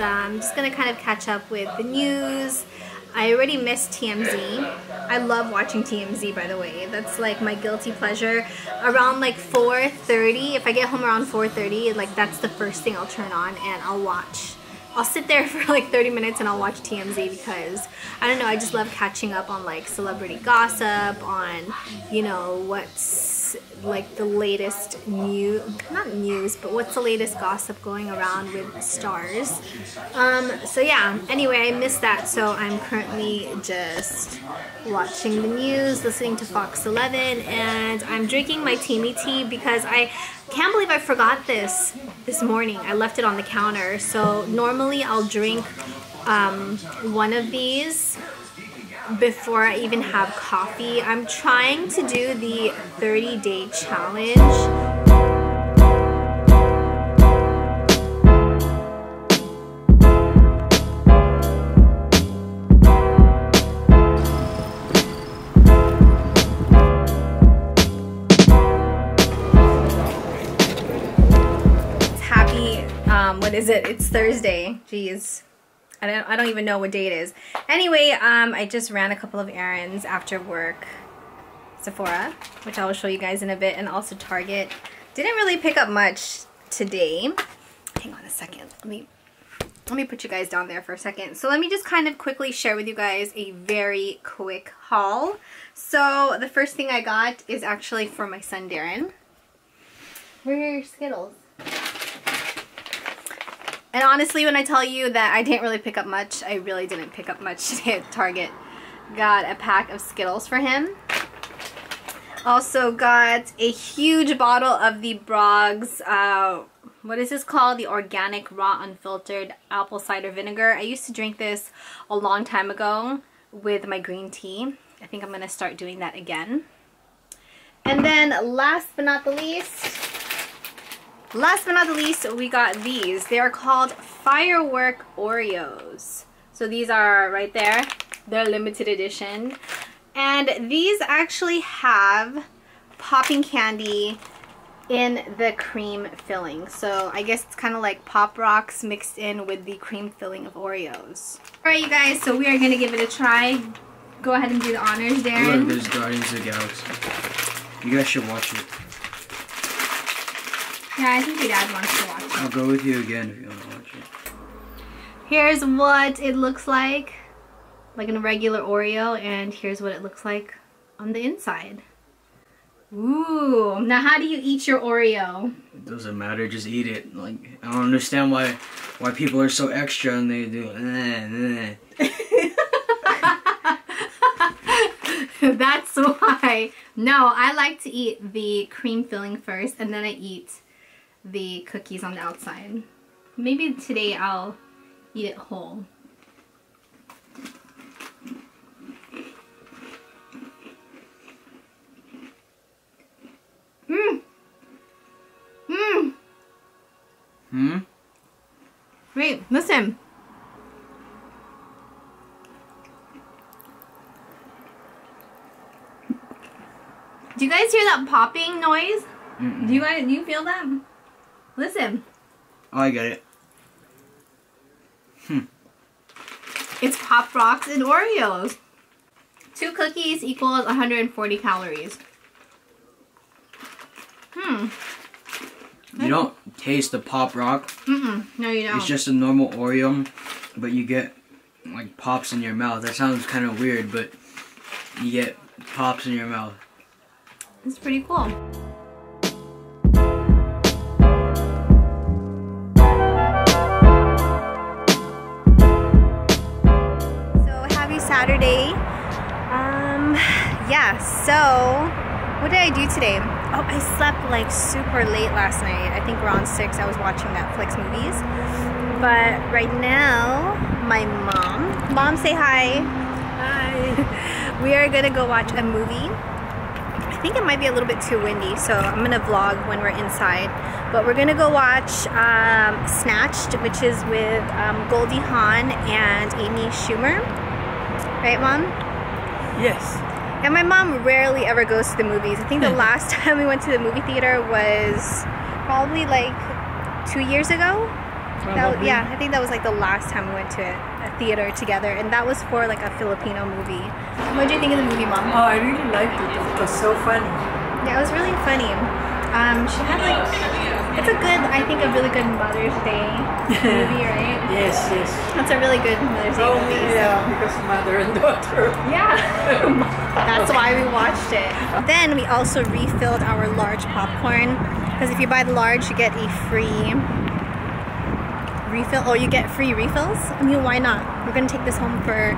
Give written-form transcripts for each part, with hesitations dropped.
and I'm just going to kind of catch up with the news. I already missed TMZ. I love watching TMZ, by the way. That's like my guilty pleasure. Around like 4:30, if I get home around 4:30, like that's the first thing I'll turn on and I'll watch. I'll sit there for like 30 minutes and I'll watch TMZ because, I don't know, I just love catching up on like celebrity gossip, on, you know, what's like the latest new, not news, but what's the latest gossip going around with stars. So yeah, anyway, I missed that, so I'm currently just watching the news, listening to Fox 11, and I'm drinking my Teamy tea because I can't believe I forgot this morning. I left it on the counter, so normally I'll drink one of these before I even have coffee. I'm trying to do the 30-day challenge. What is it? It's Thursday. Jeez. I don't even know what day it is. Anyway, I just ran a couple of errands after work. Sephora, which I will show you guys in a bit, and also Target. Didn't really pick up much today. Hang on a second. Let me put you guys down there for a second. So let me just kind of quickly share with you guys a very quick haul. So the first thing I got is actually for my son Derren. Where are your Skittles? And honestly, when I tell you that I didn't really pick up much, I really didn't pick up much today at Target. Got a pack of Skittles for him. Also got a huge bottle of the Bragg's, what is this called? The Organic Raw Unfiltered Apple Cider Vinegar. I used to drink this a long time ago with my green tea. I think I'm going to start doing that again. And then last but not the least... we got these. They are called Firework Oreos. So these are right there. They're limited edition. And these actually have popping candy in the cream filling. So I guess it's kind of like Pop Rocks mixed in with the cream filling of Oreos. Alright you guys, so we are going to give it a try. Go ahead and do the honors, Derren. Look, there's Guardians of the Galaxy. You guys should watch it. Yeah, I think your dad wants to watch it. I'll go with you again if you want to watch it. Here's what it looks like a regular Oreo, and here's what it looks like on the inside. Ooh, now how do you eat your Oreo? It doesn't matter, just eat it. Like, I don't understand why people are so extra and they do That's why. No, I like to eat the cream filling first, and then I eat the cookies on the outside. Maybe today I'll eat it whole. Mmm. Mmm. Hmm? Wait, listen. Do you guys hear that popping noise? Mm-mm. Do you feel that? Listen. Oh, I get it. It's Pop Rocks and Oreos. 2 cookies equals 140 calories. You don't taste the Pop Rock. Mm-mm. No, you don't. It's just a normal Oreo, but you get like pops in your mouth. That sounds kind of weird, but you get pops in your mouth. It's pretty cool. So happy Saturday. Yeah, so what did I do today? Oh, I slept like super late last night. I think around 6 I was watching Netflix movies. But right now, my mom. Mom, say hi. Hi. We are gonna go watch a movie. I think it might be a little bit too windy, so I'm gonna vlog when we're inside. But we're gonna go watch Snatched, which is with Goldie Hahn and Amy Schumer. Right, Mom? Yes. And my mom rarely ever goes to the movies. I think the last time we went to the movie theater was probably like 2 years ago. Probably. Yeah, I think that was like the last time we went to a theater together, and that was for like a Filipino movie. What did you think of the movie, Mom? Oh, I really liked it. It was so funny. Yeah, it was really funny. She had like, it's a good, I think a really good Mother's Day movie, right? Yes, yes. That's a really good Mother's Day movie. Oh, yeah, so. Because mother and daughter. Yeah. That's why we watched it. Then we also refilled our large popcorn, because if you buy the large, you get a free refill. Oh, you get free refills? I mean, why not? We're gonna take this home for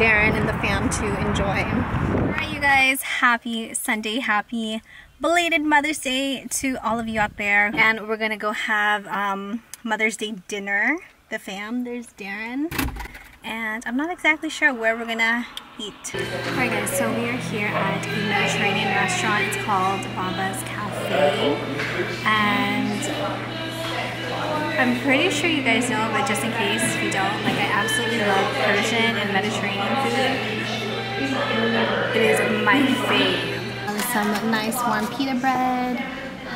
Derren and the fam to enjoy. Alright, you guys, happy Sunday, happy belated Mother's Day to all of you out there. And we're gonna go have Mother's Day dinner. The fam, there's Derren. And I'm not exactly sure where we're gonna eat. Alright guys, so we are here at a Mediterranean restaurant. It's called Baba's Cafe. And I'm pretty sure you guys know, but just in case you don't, like I absolutely love Persian and Mediterranean food. It is my fave. Some nice warm pita bread,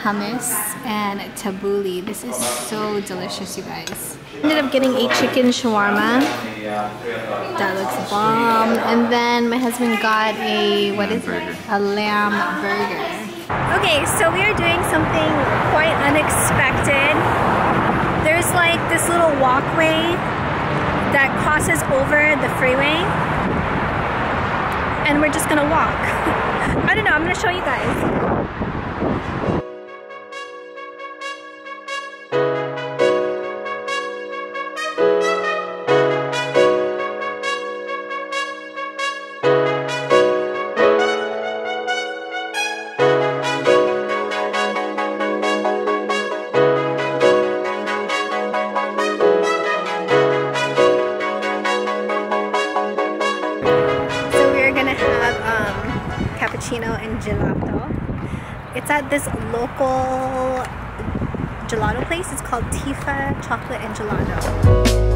hummus, and tabbouleh. This is so delicious, you guys. Ended up getting a chicken shawarma. That looks bomb. And then my husband got a, what is it? A lamb burger. Okay, so we are doing something quite unexpected. There's like this little walkway that crosses over the freeway, and we're just gonna walk. I don't know, I'm gonna show you guys. And gelato. It's at this local gelato place. It's called Tifa Chocolate and Gelato.